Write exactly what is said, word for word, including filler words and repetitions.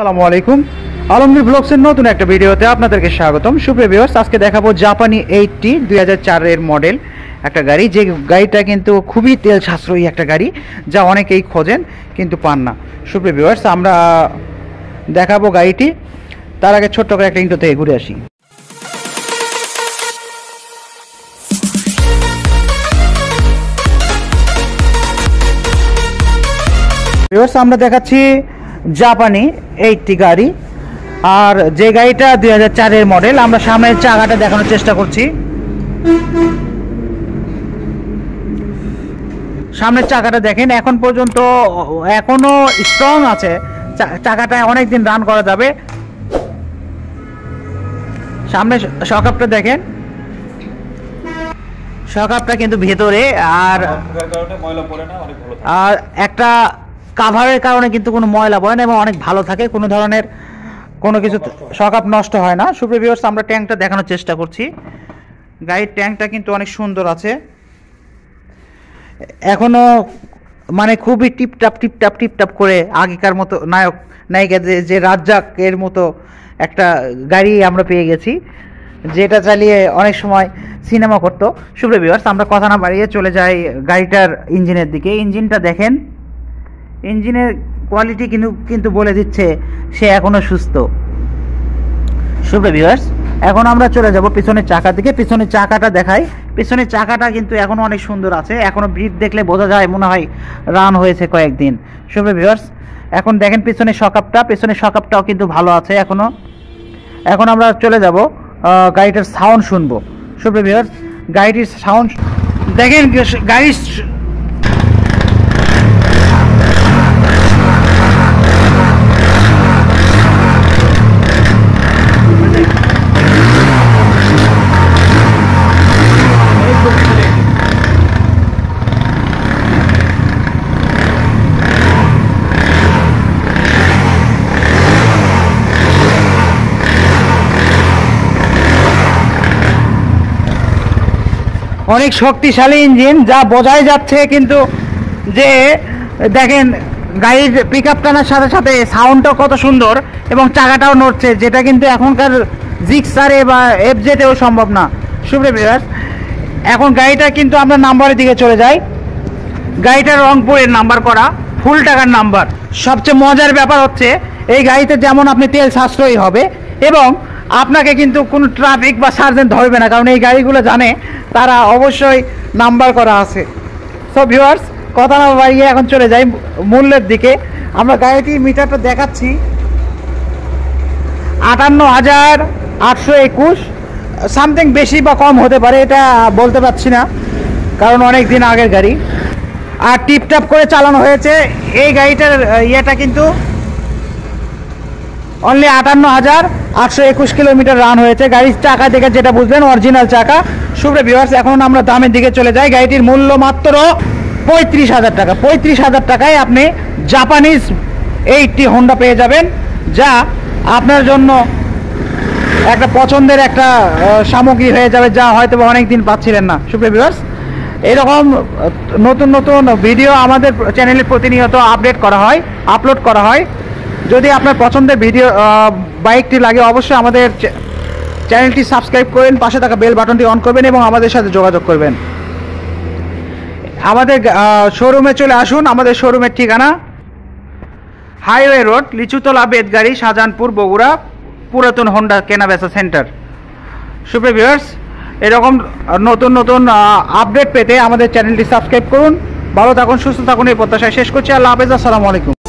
আসসালামু আলাইকুম, আলমগীর ব্লগসের নতুন একটা ভিডিওতে আপনাদেরকে স্বাগতম। সুপ্রিয় ভিউয়ার্স, আজকে দেখাবো জাপানি এইটটি দুই হাজার চারের মডেল একটা গাড়ি, যে গাড়িটা কিন্তু খুবই তেল সাশ্রয়ী একটা গাড়ি, যা অনেকেই খোঁজেন কিন্তু পান না। সুপ্রিয় ভিউয়ার্স, আমরা দেখাবো গাড়িটি, তার আগে ছোট্ট করে একটা ইন্ট্রো থেকে ঘুরে আসি। ভিউয়ার্স, আমরা দেখাচ্ছি জাপানি এইটটি গাড়ি, আর যে গাড়িটা দুই হাজার চারের মডেল। আমরা সামনের চাকাটা দেখানোর চেষ্টা করছি। সামনের চাকাটা দেখেন, এখন পর্যন্ত এখনো স্ট্রং আছে চাকাটা, অনেকদিন রান করা যাবে। সামনে শকআপটা দেখেন, শকআপটা কিন্তু ভেতরে, আর আর একটা কাভারের কারণে কিন্তু কোনো ময়লা বয় না এবং অনেক ভালো থাকে, কোনো ধরনের কোনো কিছু শকআপ নষ্ট হয় না। সুপ্রিয় ভিউয়ার্স, আমরা ট্যাঙ্কটা দেখানোর চেষ্টা করছি। গাড়ির ট্যাঙ্কটা কিন্তু অনেক সুন্দর আছে, এখনও মানে খুবই টিপটাপ টিপটাপ টিপটাপ করে আগেকার মতো নায়ক নায়িকাদের যে রাজ্জাকের মতো একটা গাড়ি আমরা পেয়ে গেছি, যেটা চালিয়ে অনেক সময় সিনেমা করতো। সুপ্রিয় ভিউয়ার্স, আমরা কথা না বাড়িয়ে চলে যাই গাড়িটার ইঞ্জিনের দিকে। ইঞ্জিনটা দেখেন, ইঞ্জিনের কোয়ালিটি কিন্তু কিন্তু বলে দিচ্ছে সে এখনও সুস্থ। সুপ্রিয় ভিউয়ার্স, এখন আমরা চলে যাব পিছনের চাকা দিকে। পিছনের চাকাটা দেখাই, পিছনের চাকাটা কিন্তু এখনও অনেক সুন্দর আছে, এখনও ব্রিড দেখলে বোঝা যায় মনে হয় রান হয়েছে কয়েকদিন। সুপ্রিয় ভিউয়ার্স, এখন দেখেন পিছনের শকআপটা, পিছনের শকআপটাও কিন্তু ভালো আছে এখনও। এখন আমরা চলে যাব গাড়িটার সাউন্ড শুনবো। সুপ্রিয় ভিউয়ার্স, গাড়িটির সাউন্ড দেখেন, গাড়ির অনেক শক্তিশালী ইঞ্জিন, যা বোঝাই যাচ্ছে কিন্তু যে দেখেন গাড়ির পিক আপ টানার সাথে সাথে সাউন্ডটাও কত সুন্দর এবং চাকাটাও নড়ছে, যেটা কিন্তু এখনকার জিক্সারে বা এফজেতেও সম্ভব না। সুপ্রিয় ভিউয়ার্স, এখন গাড়িটা কিন্তু আমরা নাম্বারের দিকে চলে যাই। গাড়িটা রংপুরের নাম্বার করা, ফুল টাকার নাম্বার। সবচেয়ে মজার ব্যাপার হচ্ছে এই গাড়িতে যেমন আপনি তেল সাশ্রয়ী হবে এবং আপনাকে কিন্তু কোনো ট্রাফিক বা সার্জেন্ট ধরবে না, কারণ এই গাড়িগুলো জানে তারা অবশ্যই নাম্বার করা আছে। সো ভিউয়ার্স, কথা না বাড়িয়ে এখন চলে যাই মূল্যের দিকে। আমরা গাড়িটি মিটারটা দেখাচ্ছি, আটান্ন হাজার আটশো একুশ সামথিং, বেশি বা কম হতে পারে, এটা বলতে পারছি না কারণ অনেক দিন আগের গাড়ি। আর টিপটাপ করে চালানো হয়েছে এই গাড়িটার ইয়েটা, কিন্তু অনলি আটান্ন হাজার আটশো একুশ কিলোমিটার রান হয়েছে। গাড়ির চাকা দেখে যেটা বুঝবেন অরিজিনাল চাকা। সুপ্রিয় ভিউয়ার্স, এখন আমরা দামের দিকে চলে যাই। গাড়িটির মূল্য মাত্র পঁয়ত্রিশ হাজার টাকা। পঁয়ত্রিশ হাজার টাকায় আপনি জাপানিজ এইটটি হোন্ডা পেয়ে যাবেন, যা আপনার জন্য একটা পছন্দের একটা সামগ্রী হয়ে যাবে, যা হয়তো অনেক দিন পাচ্ছিলেন না। সুপ্রিয় ভিউয়ার্স, এরকম নতুন নতুন ভিডিও আমাদের চ্যানেলে প্রতিনিয়ত আপডেট করা হয়, আপলোড করা হয়। যদি আপনার পছন্দের ভিডিও বাইকটি লাগে, অবশ্যই আমাদের চ্যানেলটি সাবস্ক্রাইব করবেন, পাশে থাকা বেল বাটনটি অন করবেন এবং আমাদের সাথে যোগাযোগ করবেন। আমাদের শোরুমে চলে আসুন। আমাদের শোরুমের ঠিকানা হাইওয়ে রোড, লিচুতলা বেদগাড়ি, শাহজাহানপুর, বগুড়া, পুরাতন হোন্ডা কেনাবেচা সেন্টার। সুপ্রিয় ভিউয়ার্স, এরকম নতুন নতুন আপডেট পেতে আমাদের চ্যানেলটি সাবস্ক্রাইব করুন। ভালো থাকুন, সুস্থ থাকুন, এই প্রত্যাশায় শেষ করছি। আল্লাহ হাফেজ, আসসালামু আলাইকুম।